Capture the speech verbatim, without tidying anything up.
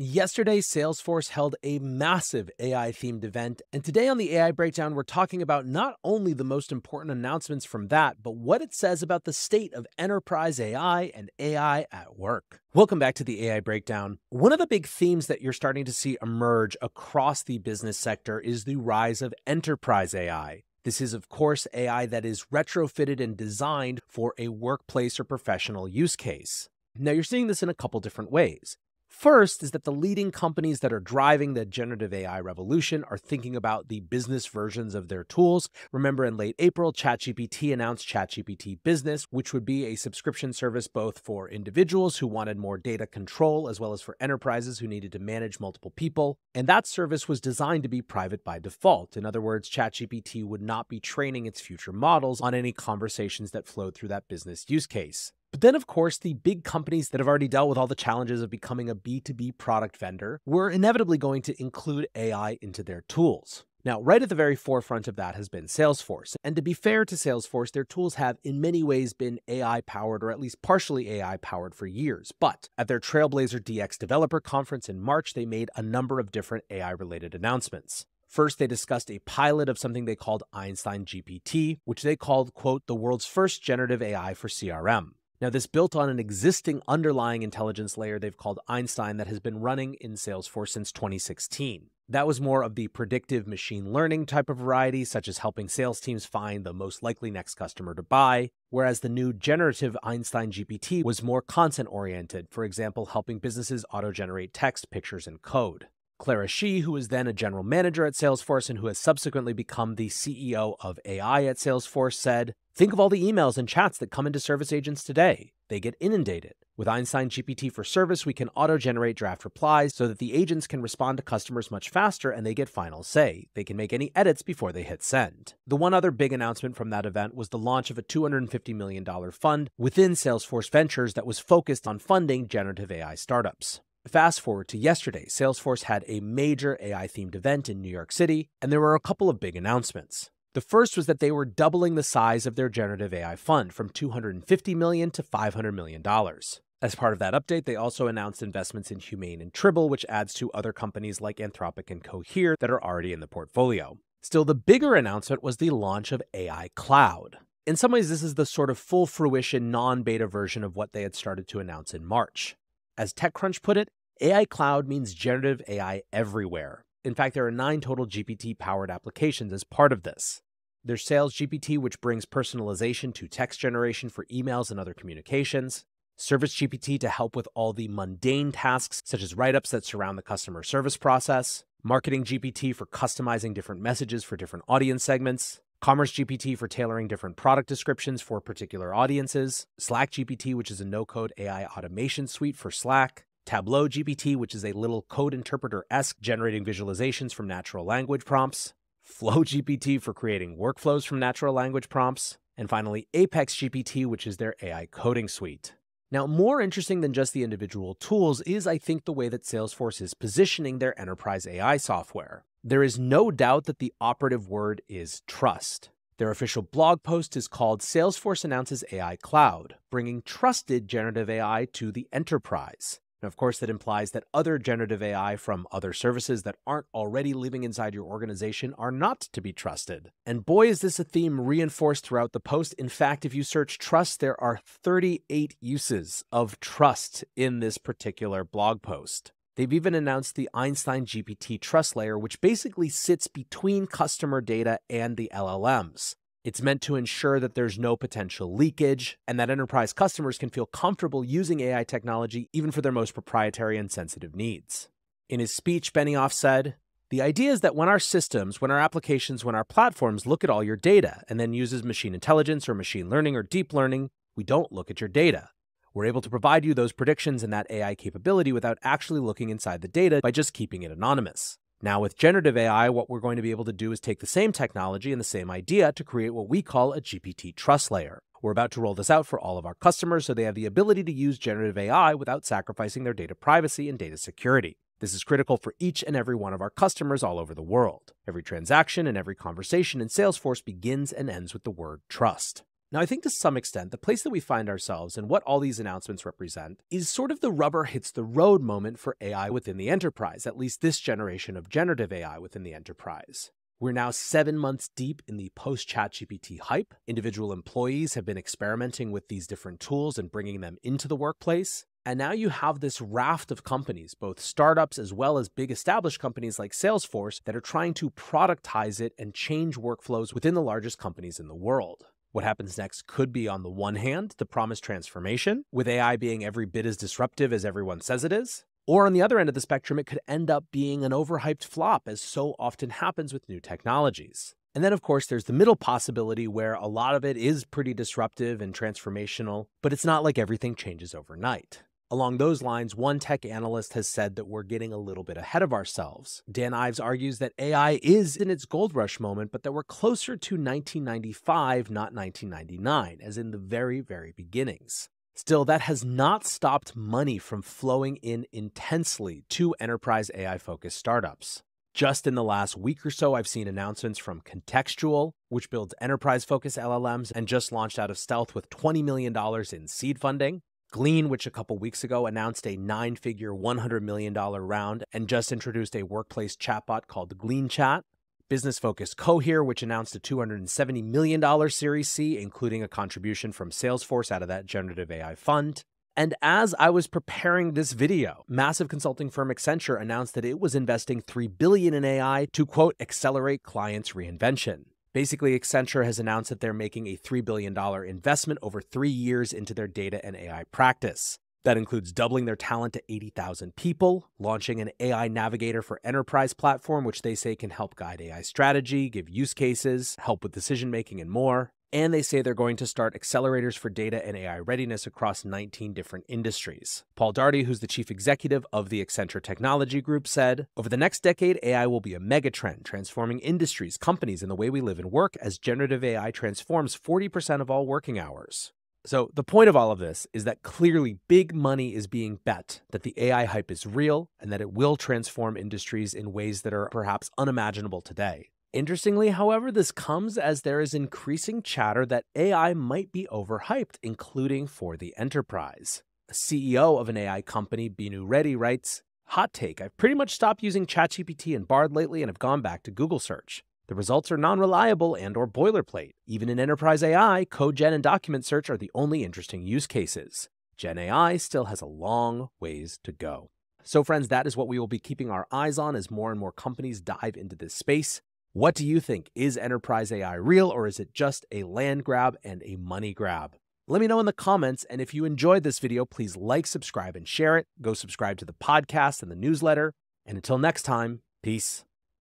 Yesterday, Salesforce held a massive A I-themed event, and today on the A I Breakdown, we're talking about not only the most important announcements from that, but what it says about the state of enterprise A I and A I at work. Welcome back to the A I Breakdown. One of the big themes that you're starting to see emerge across the business sector is the rise of enterprise A I. This is, of course, A I that is retrofitted and designed for a workplace or professional use case. Now, you're seeing this in a couple different ways. First is that the leading companies that are driving the generative A I revolution are thinking about the business versions of their tools. Remember, in late April, ChatGPT announced ChatGPT Business, which would be a subscription service both for individuals who wanted more data control, as well as for enterprises who needed to manage multiple people. And that service was designed to be private by default. In other words, ChatGPT would not be training its future models on any conversations that flowed through that business use case. But then, of course, the big companies that have already dealt with all the challenges of becoming a B two B product vendor were inevitably going to include A I into their tools. Now, right at the very forefront of that has been Salesforce. And to be fair to Salesforce, their tools have in many ways been A I-powered, or at least partially A I-powered, for years. But at their Trailblazer D X Developer Conference in March, they made a number of different A I-related announcements. First, they discussed a pilot of something they called Einstein G P T, which they called, quote, the world's first generative A I for C R M. Now, this built on an existing underlying intelligence layer they've called Einstein that has been running in Salesforce since twenty sixteen. That was more of the predictive machine learning type of variety, such as helping sales teams find the most likely next customer to buy, whereas the new generative Einstein G P T was more content-oriented, for example, helping businesses auto-generate text, pictures, and code. Clara Shih, who was then a general manager at Salesforce and who has subsequently become the C E O of A I at Salesforce, said, "Think of all the emails and chats that come into service agents today. They get inundated. With Einstein G P T for Service, we can auto-generate draft replies so that the agents can respond to customers much faster and they get final say. They can make any edits before they hit send." The one other big announcement from that event was the launch of a two hundred fifty million dollars fund within Salesforce Ventures that was focused on funding generative A I startups. Fast forward to yesterday, Salesforce had a major A I-themed event in New York City, and there were a couple of big announcements. The first was that they were doubling the size of their generative A I fund from two hundred fifty million dollars to five hundred million dollars. As part of that update, they also announced investments in Humane and Tribble, which adds to other companies like Anthropic and Cohere that are already in the portfolio. Still, the bigger announcement was the launch of A I Cloud. In some ways, this is the sort of full fruition, non-beta version of what they had started to announce in March. As TechCrunch put it, A I Cloud means generative A I everywhere. In fact, there are nine total G P T-powered applications as part of this. There's Sales G P T, which brings personalization to text generation for emails and other communications. Service G P T to help with all the mundane tasks, such as write-ups that surround the customer service process. Marketing G P T for customizing different messages for different audience segments. Commerce G P T for tailoring different product descriptions for particular audiences. Slack G P T, which is a no-code A I automation suite for Slack. Tableau G P T, which is a little code interpreter-esque generating visualizations from natural language prompts. Flow G P T for creating workflows from natural language prompts. And finally, Apex G P T, which is their A I coding suite. Now, more interesting than just the individual tools is, I think, the way that Salesforce is positioning their enterprise A I software. There is no doubt that the operative word is trust. Their official blog post is called Salesforce Announces A I Cloud, Bringing Trusted Generative A I to the Enterprise. Now, of course, that implies that other generative A I from other services that aren't already living inside your organization are not to be trusted. And boy, is this a theme reinforced throughout the post. In fact, if you search trust, there are thirty-eight uses of trust in this particular blog post. They've even announced the Einstein G P T Trust Layer, which basically sits between customer data and the L L Ms. It's meant to ensure that there's no potential leakage and that enterprise customers can feel comfortable using A I technology even for their most proprietary and sensitive needs. In his speech, Benioff said, "The idea is that when our systems, when our applications, when our platforms look at all your data and then uses machine intelligence or machine learning or deep learning, we don't look at your data. We're able to provide you those predictions and that A I capability without actually looking inside the data by just keeping it anonymous. Now with generative A I, what we're going to be able to do is take the same technology and the same idea to create what we call a G P T trust layer. We're about to roll this out for all of our customers so they have the ability to use generative A I without sacrificing their data privacy and data security. This is critical for each and every one of our customers all over the world. Every transaction and every conversation in Salesforce begins and ends with the word trust." Now, I think to some extent, the place that we find ourselves and what all these announcements represent is sort of the rubber hits the road moment for A I within the enterprise, at least this generation of generative A I within the enterprise. We're now seven months deep in the post-ChatGPT hype. Individual employees have been experimenting with these different tools and bringing them into the workplace. And now you have this raft of companies, both startups as well as big established companies like Salesforce, that are trying to productize it and change workflows within the largest companies in the world. What happens next could be, on the one hand, the promised transformation, with A I being every bit as disruptive as everyone says it is. Or on the other end of the spectrum, it could end up being an overhyped flop, as so often happens with new technologies. And then, of course, there's the middle possibility where a lot of it is pretty disruptive and transformational, but it's not like everything changes overnight. Along those lines, one tech analyst has said that we're getting a little bit ahead of ourselves. Dan Ives argues that A I is in its gold rush moment, but that we're closer to nineteen ninety-five, not nineteen ninety-nine, as in the very, very beginnings. Still, that has not stopped money from flowing in intensely to enterprise A I-focused startups. Just in the last week or so, I've seen announcements from Contextual, which builds enterprise-focused L L Ms and just launched out of stealth with twenty million dollars in seed funding. Glean, which a couple weeks ago announced a nine-figure, one hundred million dollars round and just introduced a workplace chatbot called Glean Chat. Business-focused Cohere, which announced a two hundred seventy million dollars Series C, including a contribution from Salesforce out of that generative A I fund. And as I was preparing this video, massive consulting firm Accenture announced that it was investing three billion dollars in A I to, quote, accelerate clients' reinvention. Basically, Accenture has announced that they're making a three billion dollars investment over three years into their data and A I practice. That includes doubling their talent to eighty thousand people, launching an A I navigator for enterprise platform, which they say can help guide A I strategy, give use cases, help with decision-making, and more. And they say they're going to start accelerators for data and A I readiness across nineteen different industries. Paul Daugherty, who's the chief executive of the Accenture Technology Group, said, "Over the next decade, A I will be a megatrend, transforming industries, companies, and the way we live and work as generative A I transforms forty percent of all working hours." So the point of all of this is that clearly big money is being bet that the A I hype is real and that it will transform industries in ways that are perhaps unimaginable today. Interestingly, however, this comes as there is increasing chatter that A I might be overhyped, including for the enterprise. A C E O of an A I company, Binu Reddy, writes, "Hot take, I've pretty much stopped using ChatGPT and Bard lately and have gone back to Google search. The results are non-reliable and or boilerplate. Even in enterprise A I, code gen and document search are the only interesting use cases. Gen A I still has a long ways to go." So friends, that is what we will be keeping our eyes on as more and more companies dive into this space. What do you think? Is enterprise A I real, or is it just a land grab and a money grab? Let me know in the comments, and if you enjoyed this video, please like, subscribe, and share it. Go subscribe to the podcast and the newsletter. And until next time, peace.